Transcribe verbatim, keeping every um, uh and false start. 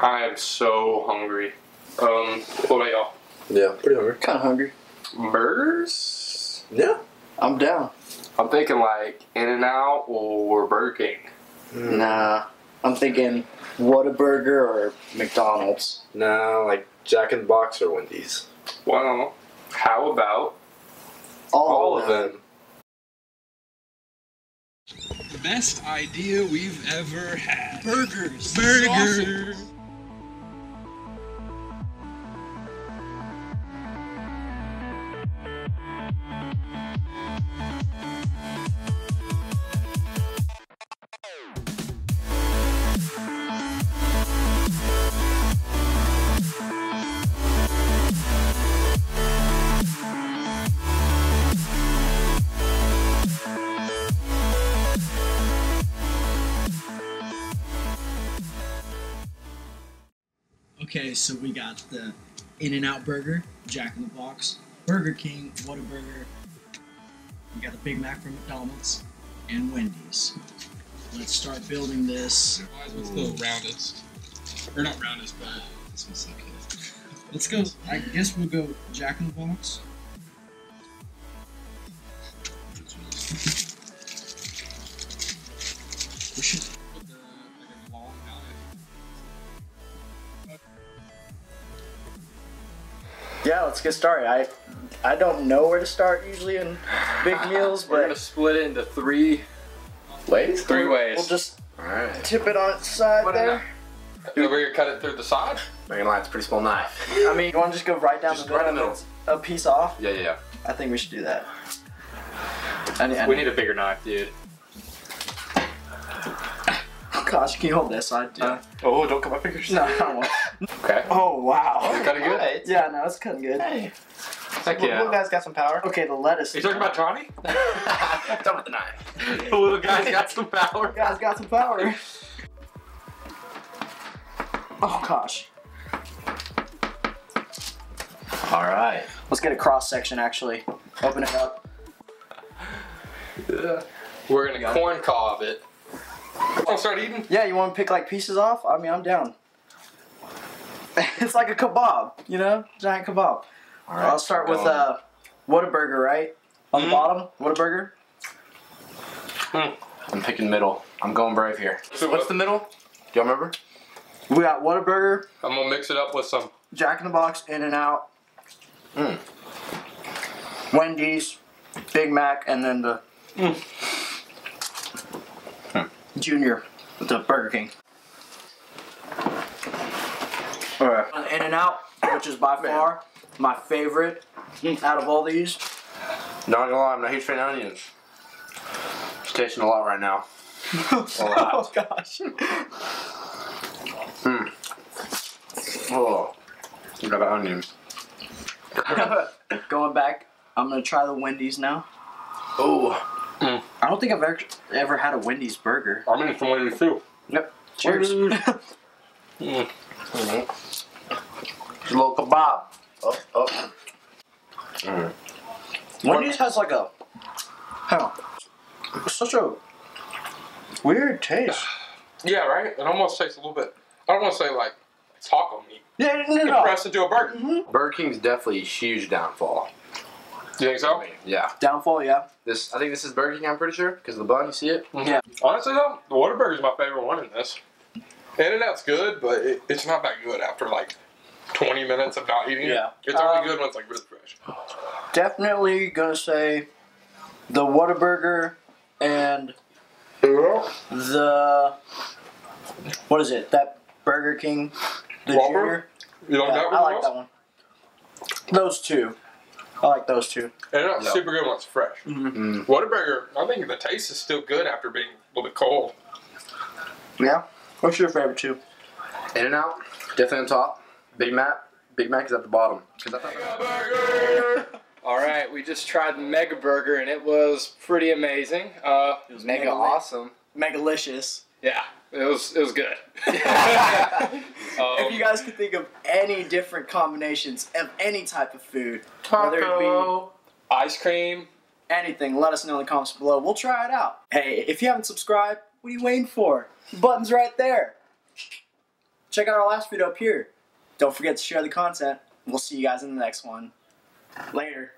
I am so hungry. Um, what about y'all? Yeah, pretty hungry. Kind of hungry. Burgers? Yeah. I'm down. I'm thinking like In-N-Out or Burger King. Mm. Nah. I'm thinking Whataburger or McDonald's. Nah, like Jack in the Box or Wendy's. Well, how about all, all of them? The best idea we've ever had. Burgers. Burgers. Sausage. Okay, so we got the In-N-Out Burger, Jack in the Box, Burger King, Whataburger, we got a Big Mac from McDonald's, and Wendy's. Let's start building this. Let's go roundest. Or not roundest, but this one's okay. Let's go, I guess we'll go Jack in the Box. We should Yeah, let's get started. I I don't know where to start usually in big meals, but we're gonna split it into three ways. Three ways. We'll just All right. tip it on its side what there. You know, we're gonna cut it through the side. I'm not gonna lie, it's a pretty small knife. I mean, you want to just go right down just the middle, middle, a piece off? Yeah, yeah, yeah. I think we should do that. I need, I need. We need a bigger knife, dude. Gosh, can you hold this side, dude? Uh, oh, don't cut my fingers. No, I won't. Okay. Oh, wow. It's cutting good? Right. Yeah, no, it's cutting good. Hey. Heck yeah. The little guy's got some power. Okay, the lettuce. Are you talking about Johnny? I'm talking about the knife. The little guy's got some power. The little guy's got some power. Oh, gosh. All right. Let's get a cross section, actually. Open it up. Yeah. We're going to corn cob it. I'll start eating. Yeah, you want to pick like pieces off? I mean, I'm down. It's like a kebab, you know, giant kebab. All right, I'll start with uh, Whataburger, right? On mm. the bottom, Whataburger. Mm. I'm picking middle. I'm going brave here. So what's the middle? Do y'all remember? We got Whataburger. I'm gonna mix it up with some Jack in the Box, In-N-Out, mm. Wendy's, Big Mac, and then the. Mm. Junior with the Burger King. Alright. In-N-Out, which is by Man. far my favorite out of all these. Not gonna lie, I'm not a huge fan of onions. It's tasting a lot right now. A lot. Oh gosh. Mm. Oh, you got onions. Going back, I'm gonna try the Wendy's now. Oh. Mm. I don't think I've ever, ever had a Wendy's burger. I'm in for Wendy's too. Yep. Cheers. mm. Mm-hmm. It's a little kebab. Up, up. Mm. Wendy's has like a, huh? Such a weird taste. Yeah, right. It almost tastes a little bit. I don't want to say like taco meat. Yeah, no, no. Compressed into a burger. Mm-hmm. Burger King's definitely a huge downfall. You think so? Yeah. Downfall, yeah. This, I think this is Burger King, I'm pretty sure, because of the bun, you see it? Mm-hmm. Yeah. Honestly, though, the Whataburger is my favorite one in this. In-N-Out's good, but it, it's not that good after like twenty minutes of not eating yeah. it. It's only um, good when it's like really fresh. Definitely gonna say the Whataburger and yeah. the, what is it, that Burger King, the Junior? You like yeah, that one? I like else? that one. Those two. I like those two. And it's no. super good when it's fresh. Mm-hmm. Whataburger, I think the taste is still good after being a little bit cold. Yeah. What's your favorite two? In-N-Out, definitely on top. Big Mac, Big Mac is at the bottom. Mega Burger! Alright, we just tried Mega Burger and it was pretty amazing. Uh, it was mega, mega awesome. Megalicious. Yeah. It was it was good. um, if you guys could think of any different combinations of any type of food, taco, whether it be ice cream, anything, let us know in the comments below. We'll try it out. Hey, if you haven't subscribed, what are you waiting for? The button's right there. check out our last video up here. Don't forget to share the content. We'll see you guys in the next one. Later.